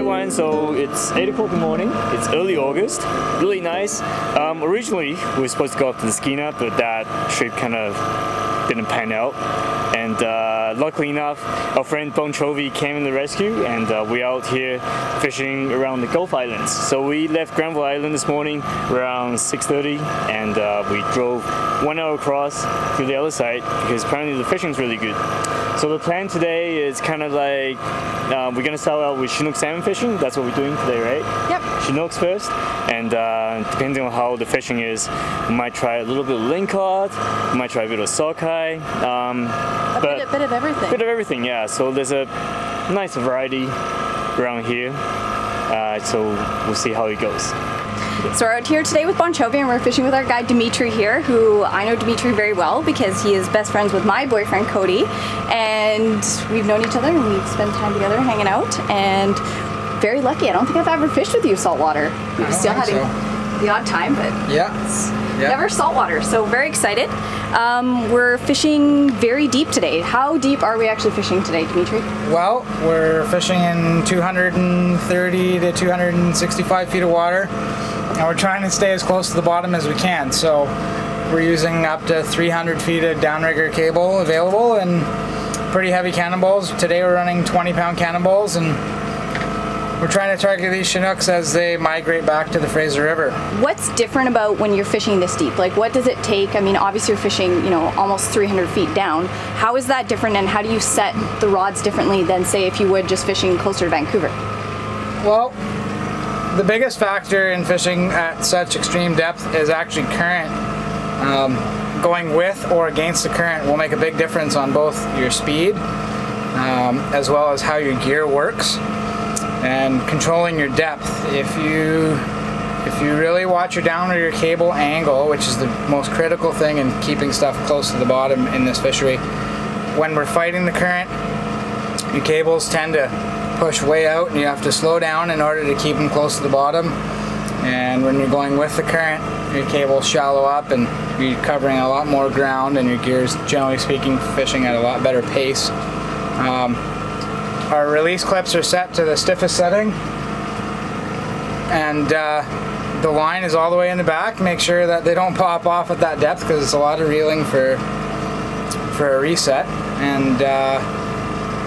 Sunday one, so it's 8 o'clock in the morning. It's early August, really nice. Originally, we were supposed to go up to the Skeena, but that trip kind of didn't pan out. And luckily enough, our friend Bon Chovy came in the rescue, and we're out here fishing around the Gulf Islands. So we left Granville Island this morning around 6:30, and we drove 1 hour across to the other side because apparently the fishing's really good. So the plan today is kind of like we're gonna start out with Chinook salmon fishing. That's what we're doing today, right? Yep. Chinooks first, and depending on how the fishing is, we might try a little bit of lingcod, we might try a bit of sockeye, but a bit of everything. Bit of everything, yeah. So there's a nice variety around here. So we'll see how it goes. So we're out here today with Bon Chovy, and we're fishing with our guide Dimitri here, who I know Dimitri very well because he is best friends with my boyfriend Cody, and we've known each other and we've spent time together hanging out, and very lucky. I don't think I've ever fished with you saltwater. We've still having so. The odd time, but yeah. Never saltwater, so very excited. We're fishing very deep today. How deep are we actually fishing today, Dimitri? Well, we're fishing in 230 to 265 feet of water, and we're trying to stay as close to the bottom as we can. So we're using up to 300 feet of downrigger cable available and pretty heavy cannonballs. Today we're running 20-pound cannonballs, and we're trying to target these Chinooks as they migrate back to the Fraser River. What's different about when you're fishing this deep? Like, what does it take? I mean, obviously you're fishing, you know, almost 300 feet down. How is that different, and how do you set the rods differently than, say, if you would just fishing closer to Vancouver? Well, the biggest factor in fishing at such extreme depth is actually current. Going with or against the current will make a big difference on both your speed as well as how your gear works. And controlling your depth. If you really watch your downrigger cable angle, which is the most critical thing in keeping stuff close to the bottom in this fishery, when we're fighting the current, your cables tend to push way out and you have to slow down in order to keep them close to the bottom. And when you're going with the current, your cables shallow up and you're covering a lot more ground, and your gear's, generally speaking, fishing at a lot better pace. Our release clips are set to the stiffest setting, and the line is all the way in the back. Make sure that they don't pop off at that depth because it's a lot of reeling for a reset. And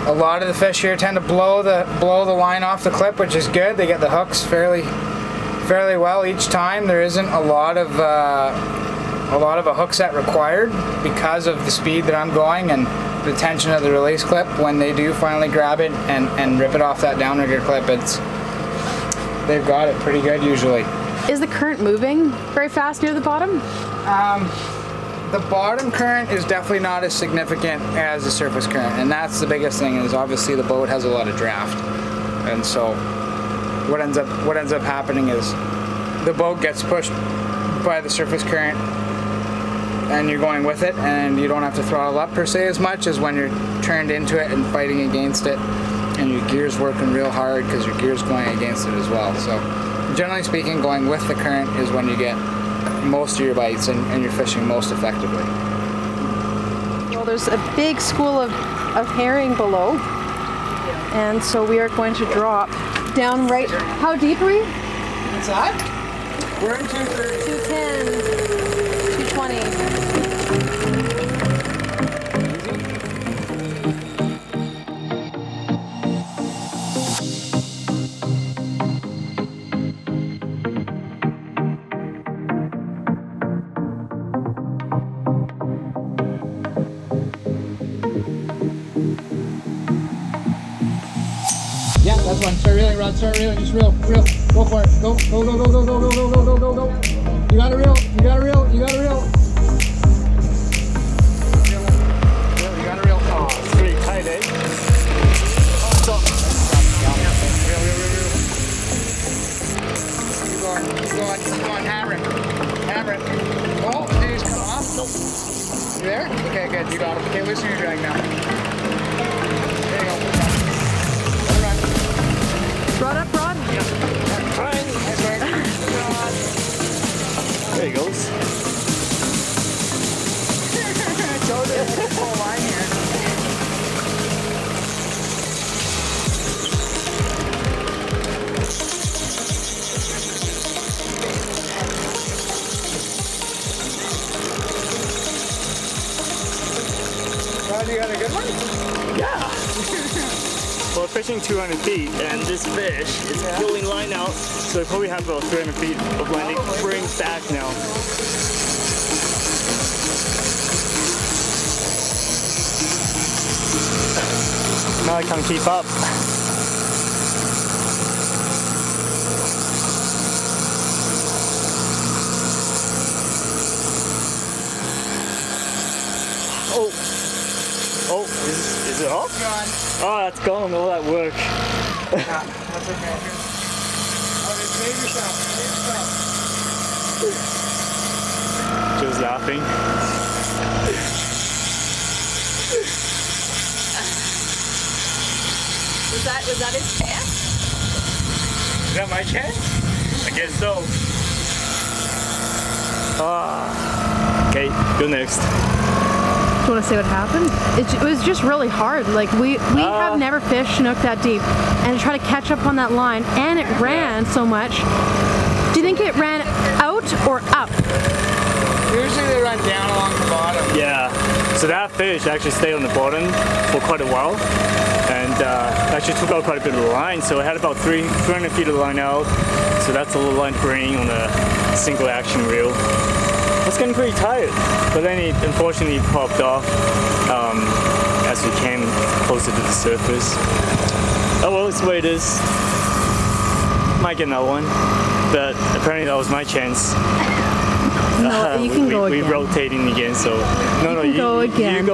a lot of the fish here tend to blow the line off the clip, which is good. They get the hooks fairly well each time. There isn't a lot of a hook set required because of the speed that I'm going and the tension of the release clip. When they do finally grab it and rip it off that downrigger clip, they've got it pretty good usually. Is the current moving very fast near the bottom? The bottom current is definitely not as significant as the surface current, and that's the biggest thing. Is obviously the boat has a lot of draft, and so what ends up happening is the boat gets pushed by the surface current, and you're going with it, and you don't have to throttle up per se as much as when you're turned into it and fighting against it, and your gear's working real hard because your gear's going against it as well. So generally speaking, going with the current is when you get most of your bites and you're fishing most effectively. Well, there's a big school of herring below, and so we are going to drop down right. How deep are we? What's that? We're in 230. 210, 220. Start reeling, Rod. Start reeling. Just reel. Reel. Go for it. Go. Go, go, go, go, go, go, go, go, go, go. You gotta reel. You gotta reel. You gotta reel. Reel. You gotta reel. Oh, it's pretty tight, eh? Oh, stop. Reel, reel, reel, reel. Keep going. Keep going. Come on. Hammer it. Hammer it. Oh, did you just cut off? Nope. You there? Okay, good. You got it. Okay, loosen your drag now. Rod up, Rod. There he goes. I told you there's a full line here. pushing 200 feet, and this fish is pulling line out, so they probably have about 300 feet of line to bring back now. Now I can't keep up. Oh, is it off? It's gone. Oh, it's gone, all that work. Yeah, that's okay. Oh, just save yourself, save yourself. Just laughing. Was that his chance? Is that my chance? I guess so. Ah. Okay, go next. Do you want to say what happened? It was just really hard. Like we have never fished Chinook that deep, and to try to catch up on that line, and it ran so much. Do you think it ran out or up? Usually they run down along the bottom. Yeah. So that fish actually stayed on the bottom for quite a while, and actually took out quite a bit of the line. So it had about 300 feet of the line out. So that's a little line green on a single action reel. I was getting pretty tired, but then it unfortunately popped off as we came closer to the surface. Oh well, it's the way it is. Might get another one, but apparently that was my chance. No, you can go again. We're rotating again, so you go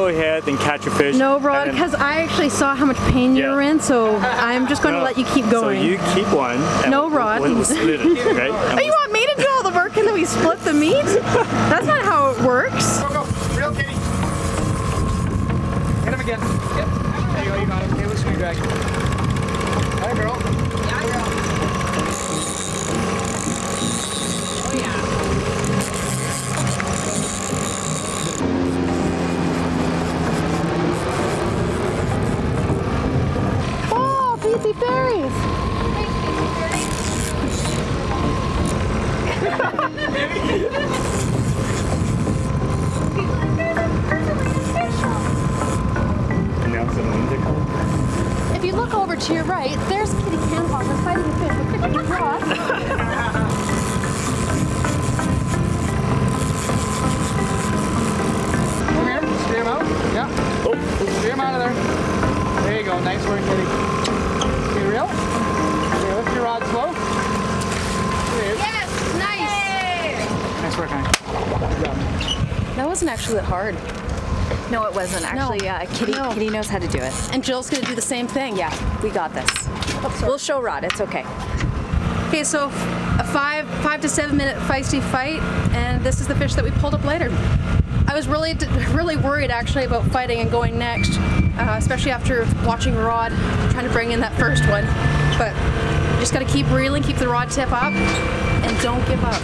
ahead and catch your fish. No, Rod, because I actually saw how much pain you were in, so I'm just going to let you keep going. So you keep one. And no, Rod. We'll split it, right? Oh, you want me to do all the work and then we split the meat? That's not how it works. Go, go. Real kitty. Hit him again. Yep. There you go, you got him. Hey, listen to me, Greg. Hi, girl. Yeah, girl. Berries. If you look over to your right, there's Kitty Canhawker fighting a fish with Cricket Ross. Come here, steer him out. Yeah. Oh. Steer him out of there. There you go. Nice work, Kitty. Reel. Okay, lift your rod slow. There it is. Yes! Nice! Yay. Nice work, honey. That wasn't actually that hard. No, it wasn't. Actually, Kitty knows how to do it. And Jill's going to do the same thing. Yeah, we got this. Oh, we'll show Rod. It's okay. Okay, so a five to seven minute feisty fight, and this is the fish that we pulled up later. I was really worried actually about fighting and going next, especially after watching Rod trying to bring in that first one. But you just got to keep reeling, keep the rod tip up, and don't give up.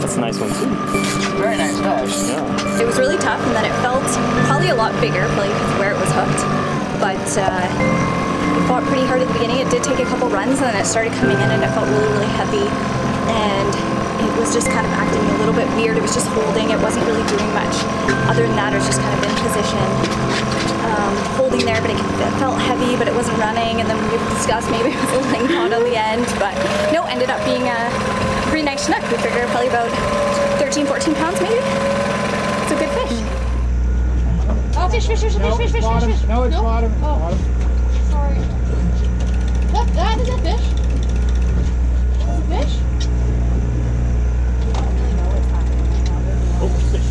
That's a nice one too. Very nice fish. Yeah. It was really tough, and then it felt probably a lot bigger, probably where it was hooked. But it fought pretty hard at the beginning. It did take a couple runs, and then it started coming in, and it felt really, really heavy. And it was just kind of acting a little bit weird. It was just holding. It wasn't really doing much. Other than that, it was just kind of in position. Holding there, but it felt heavy, but it wasn't running, and then we discussed maybe it was a lingcod on the end, but no, ended up being a pretty nice Chinook. We figure probably about 13, 14 pounds maybe. It's a good fish. Oh, fish. No, it's bottom. Oh. Bottom. Sorry. Look, that is a fish. That's a fish. Oh, fish.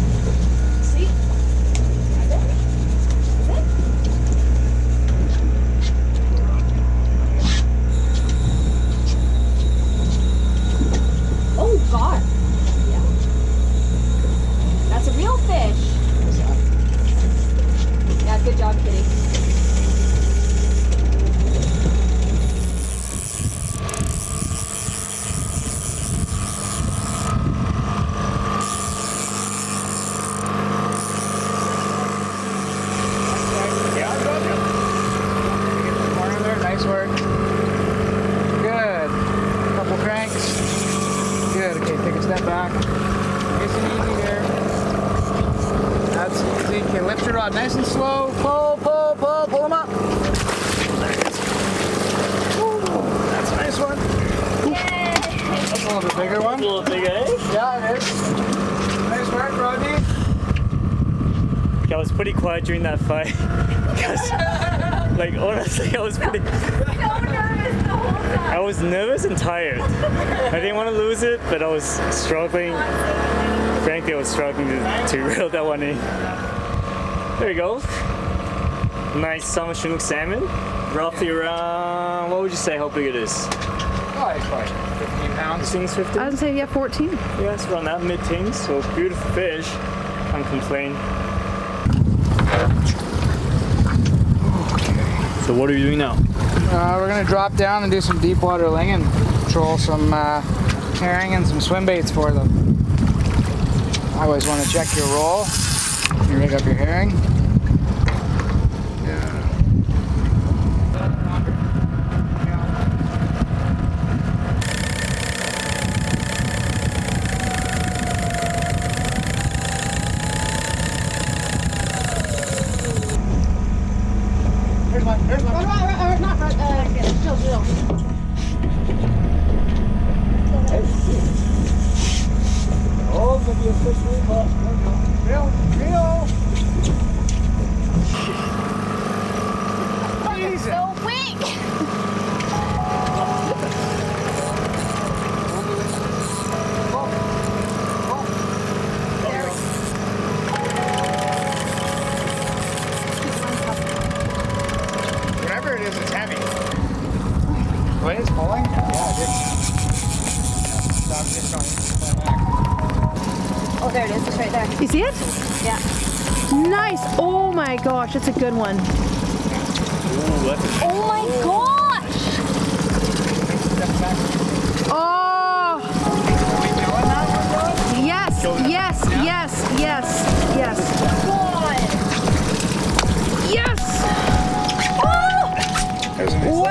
God. Yeah. That's a real fish. Yeah, good job, Kitty. Yeah, I got you. Get some more in there. Nice work. Good. Couple cranks. Good. Okay, take a step back. Nice and easy there. That's easy. Okay, lift your rod nice and slow. Pull them up. There it is. Ooh, that's a nice one. Yay! That's a little bit bigger one. A little bigger, eh? Yeah, it is. Nice work, Rodney. I was pretty quiet during that fight. Because, like, honestly, I was pretty... I was nervous and tired. I didn't want to lose it, but I was struggling. Frankly, I was struggling to reel that one in. There you go. Nice summer Chinook salmon. Roughly around, what would you say how big it is? Oh, it's like 15 pounds. 15? I would say, yeah, 14. Yeah, it's around that, mid-teens. So beautiful fish. Can't complain. Okay. So what are you doing now? We're going to drop down and do some deep water linging, troll some herring and some swim baits for them. I always want to check your roll. You rig up your herring. Gosh, it's a good one. Oh my gosh! Oh! Yes, yes, yes, yes, yes. Yes! Oh! Wow!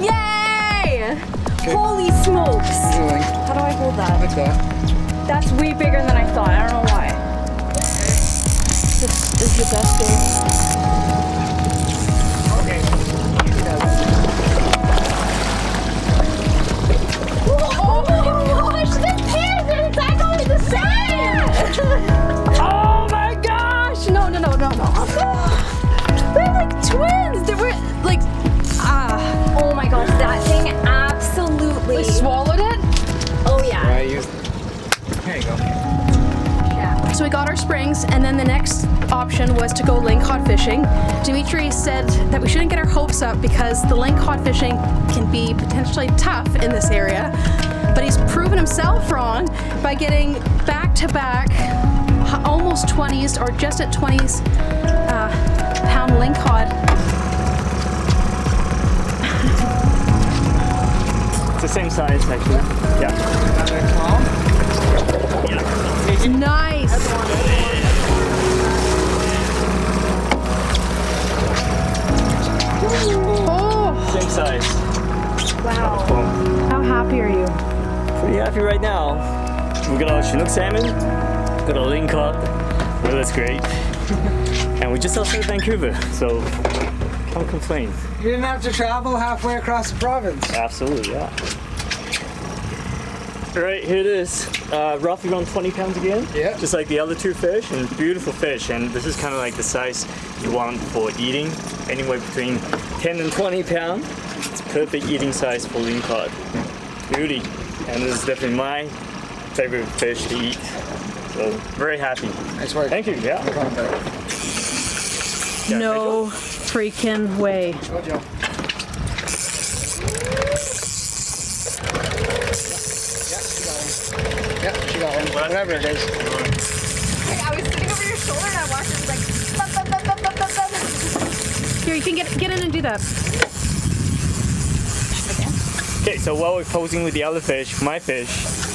Yay! Holy smokes! How do I hold that? Like that. That's way bigger than I thought. I don't know why. This is the best day. Okay. Oh my gosh, the pins are exactly the same! Oh my gosh! No. They're like twins! They were like, oh my gosh, that thing absolutely... They swallowed it? Oh yeah. There you go. So we got our springs, and then the next option was to go lingcod fishing. Dimitri said that we shouldn't get our hopes up because the lingcod fishing can be potentially tough in this area, but he's proven himself wrong by getting back-to-back almost 20s or just at 20s pound lingcod. the same size, actually. Yeah. Yeah. Nice. Oh. Same size. Wow. Boom. How happy are you? Pretty happy right now. We got our Chinook salmon, got our lingcod. Well, that's great. And we're just outside Vancouver, so can't complain. You didn't have to travel halfway across the province. Absolutely, yeah. Alright, here it is. Roughly around 20 pounds again. Yeah. Just like the other two fish, and beautiful fish. And this is kind of like the size you want for eating, anywhere between 10 and 20 pounds. It's perfect eating size for lingcod. Beauty. And this is definitely my favorite fish to eat. So, very happy. Nice work. Thank you, yeah. No freaking way. Yep, she got one. Whatever it is. I was sitting over your shoulder and I watched it, like, here, you can get in and do that. Okay, so while we're posing with the other fish, my fish,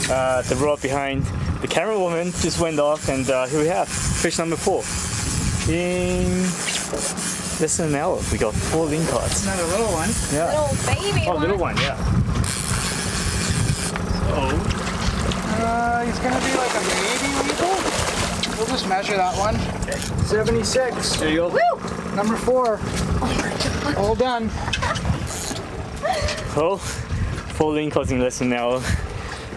the rod behind the camera woman just went off, and here we have fish number 4. In less than an hour, we got 4 lingcods. Another little one. Yeah. Little baby one, yeah. So. He's gonna be like a baby weevil. We'll just measure that one. Okay. 76. There you go. Woo! Number 4. Oh my God. All done. Well, 4 lingcods in less than an hour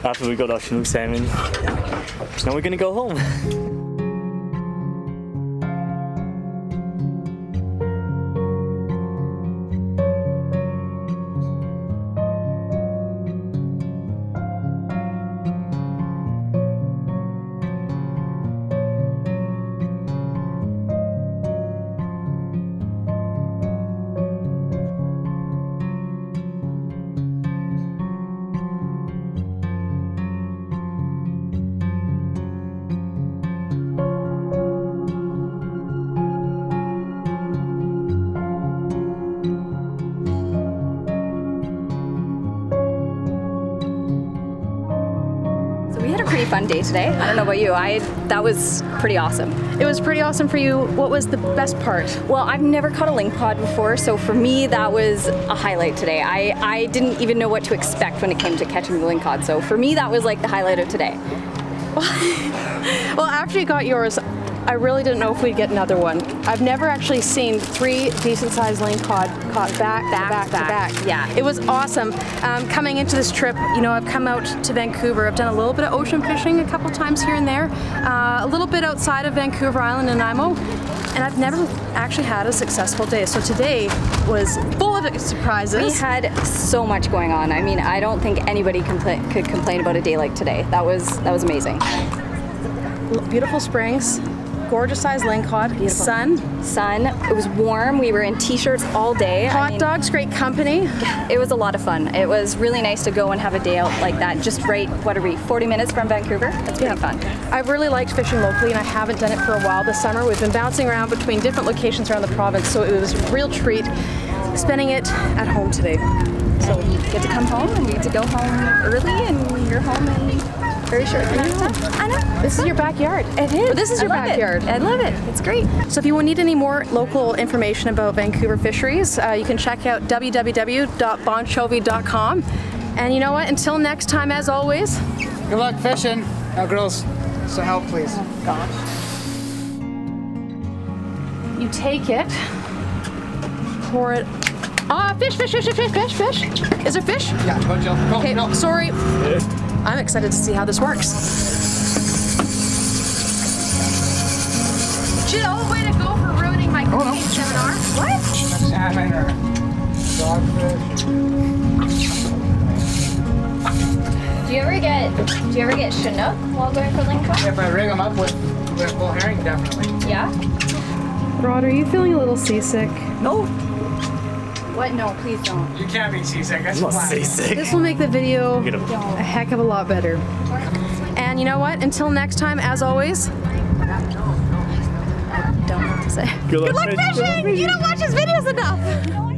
after we got our Chinook salmon. Now we're gonna go home. Fun day today. I don't know about you. That was pretty awesome. It was pretty awesome for you. What was the best part? Well, I've never caught a lingcod before, so for me that was a highlight today. I didn't even know what to expect when it came to catching the lingcod, so for me that was like the highlight of today. Well, after you got yours, I really didn't know if we'd get another one. I've never actually seen 3 decent-sized lingcod caught back to back. Yeah, it was awesome. Coming into this trip, you know, I've come out to Vancouver. I've done a little bit of ocean fishing a couple times here and there, a little bit outside of Vancouver Island and Nanaimo, and I've never actually had a successful day. So today was full of surprises. We had so much going on. I mean, I don't think anybody could complain about a day like today. That was amazing. Beautiful springs. Gorgeous sized lingcod. Beautiful. Sun. It was warm. We were in t-shirts all day. Hot dogs, great company. It was a lot of fun. It was really nice to go and have a day out like that. Just right, what are we, 40 minutes from Vancouver? That's pretty fun. I've really liked fishing locally, and I haven't done it for a while this summer. We've been bouncing around between different locations around the province, so it was a real treat spending it at home today. So you get to come home, and we get to go home early, and you're home and very short. I know. This is your backyard. It is. This is your backyard. I love it. It's great. So if you need any more local information about Vancouver fisheries, you can check out www.bonchovy.com. And you know what? Until next time, as always, good luck fishing. Now, girls, so help, please. Oh, gosh. You take it, pour it. Ah, fish. Is there fish? Yeah, go, Jill. Oh, okay, no. Sorry. I'm excited to see how this works. Jill, way to go for ruining my cooking seminar. What? Salmon or dogfish. Do you ever get Chinook while going for lingcod? If I rig them up with bull herring, definitely. Yeah. Rod, are you feeling a little seasick? No. What? No, please don't. You can't be seasick. That's seasick. This will make the video a heck of a lot better. And you know what? Until next time, as always, I don't know what to say. Good luck fishing! You don't watch his videos enough!